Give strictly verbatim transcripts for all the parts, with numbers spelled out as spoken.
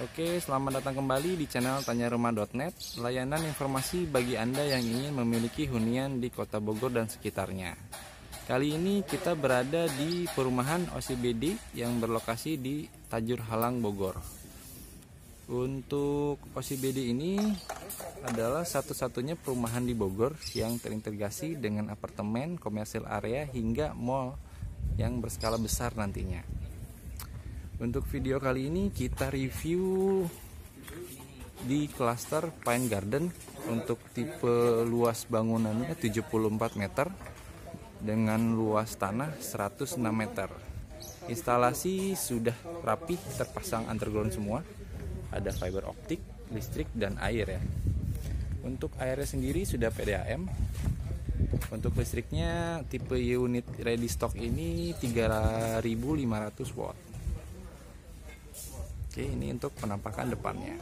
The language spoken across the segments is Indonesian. Oke, selamat datang kembali di channel tanya rumah dot net, layanan informasi bagi Anda yang ingin memiliki hunian di Kota Bogor dan sekitarnya. Kali ini kita berada di perumahan O C B D yang berlokasi di Tajur Halang, Bogor. Untuk O C B D ini adalah satu-satunya perumahan di Bogor yang terintegrasi dengan apartemen, komersil area, hingga mall yang berskala besar nantinya. Untuk video kali ini kita review di klaster Pine Garden untuk tipe luas bangunannya tujuh puluh empat meter dengan luas tanah seratus enam meter. Instalasi sudah rapi, terpasang underground semua. Ada fiber optik, listrik, dan air ya. Untuk airnya sendiri sudah P D A M. Untuk listriknya tipe unit ready stock ini tiga ribu lima ratus watt. Oke, ini untuk penampakan depannya.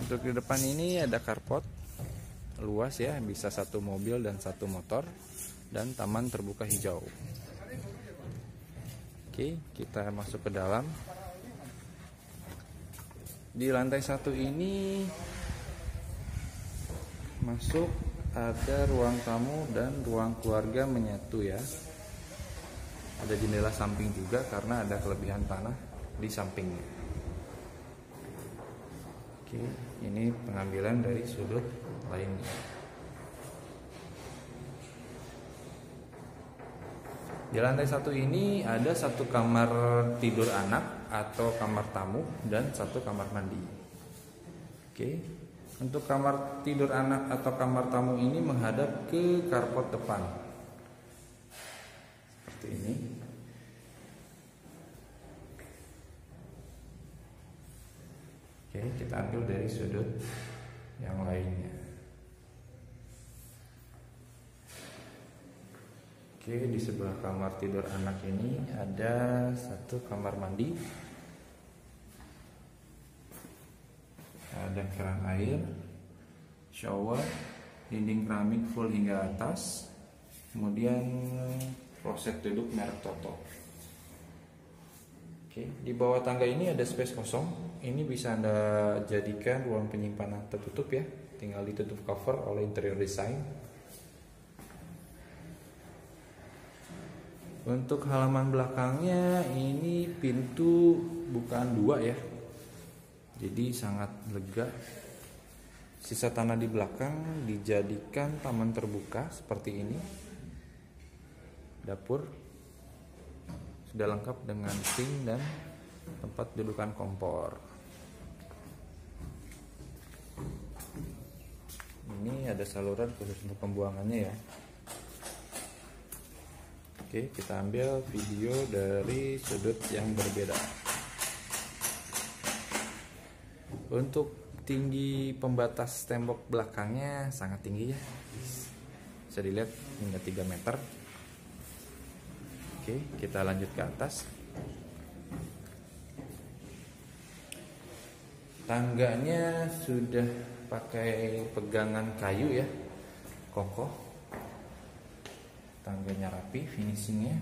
Untuk di depan ini ada carport luas ya, bisa satu mobil dan satu motor, dan taman terbuka hijau. Oke, kita masuk ke dalam. Di lantai satu ini masuk ada ruang tamu dan ruang keluarga menyatu ya. Ada jendela samping juga karena ada kelebihan tanah di sampingnya. Oke, ini pengambilan dari sudut lainnya. Di lantai satu ini ada satu kamar tidur anak atau kamar tamu dan satu kamar mandi. Oke, untuk kamar tidur anak atau kamar tamu ini menghadap ke carport depan. Seperti ini. Oke, kita ambil dari sudut yang lainnya. Oke, di sebelah kamar tidur anak ini ada satu kamar mandi. Ada keran air, shower, dinding keramik full hingga atas. Kemudian kloset duduk merek Toto. Oke, di bawah tangga ini ada space kosong. Ini bisa Anda jadikan ruang penyimpanan tertutup ya. Tinggal ditutup cover oleh interior design. Untuk halaman belakangnya ini pintu bukaan dua ya. Jadi sangat lega. Sisa tanah di belakang dijadikan taman terbuka seperti ini. Dapur sudah lengkap dengan sink dan tempat dudukan kompor. Ini ada saluran khusus untuk pembuangannya ya. Oke, kita ambil video dari sudut yang berbeda. Untuk tinggi pembatas tembok belakangnya sangat tinggi ya. Bisa dilihat hingga tiga meter. Oke, kita lanjut ke atas. Tangganya sudah pakai pegangan kayu ya, kokoh. Tangganya rapi, finishingnya.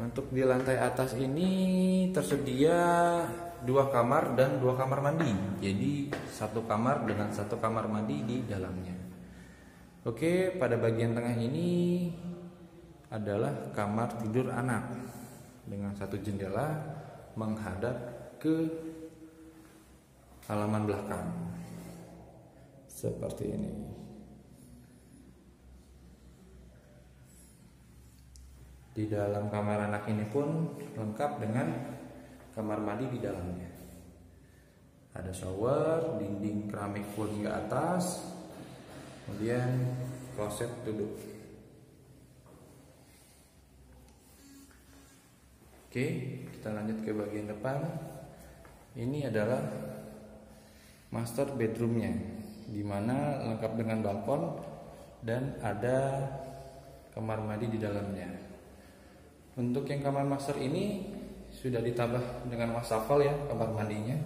Untuk di lantai atas ini tersedia dua kamar dan dua kamar mandi. Jadi satu kamar dengan satu kamar mandi di dalamnya. Oke, pada bagian tengah ini adalah kamar tidur anak dengan satu jendela menghadap ke halaman belakang seperti ini. Di dalam kamar anak ini pun lengkap dengan kamar mandi di dalamnya. Ada shower, dinding keramik full hingga atas, kemudian kloset duduk. Oke, kita lanjut ke bagian depan. Ini adalah master bedroomnya, dimana lengkap dengan balkon dan ada kamar mandi di dalamnya. Untuk yang kamar master ini sudah ditambah dengan wastafel ya, kamar mandinya.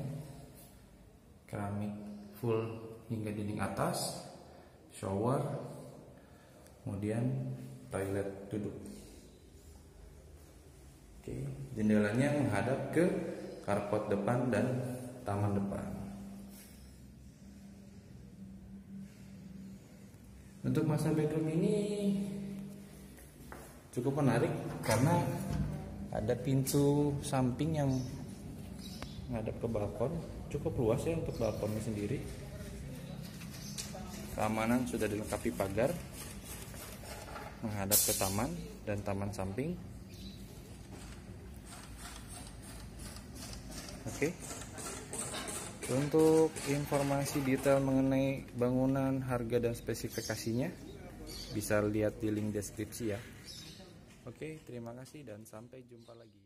Keramik full hingga dinding atas, shower, kemudian toilet duduk. Oke, jendelanya menghadap ke karpot depan dan taman depan. Untuk masa background ini cukup menarik karena ada pintu samping yang menghadap ke balkon, cukup luas ya untuk balkonnya sendiri. Keamanan sudah dilengkapi pagar menghadap ke taman dan taman samping. Oke. Untuk informasi detail mengenai bangunan, harga dan spesifikasinya bisa lihat di link deskripsi ya. Oke, terima kasih dan sampai jumpa lagi.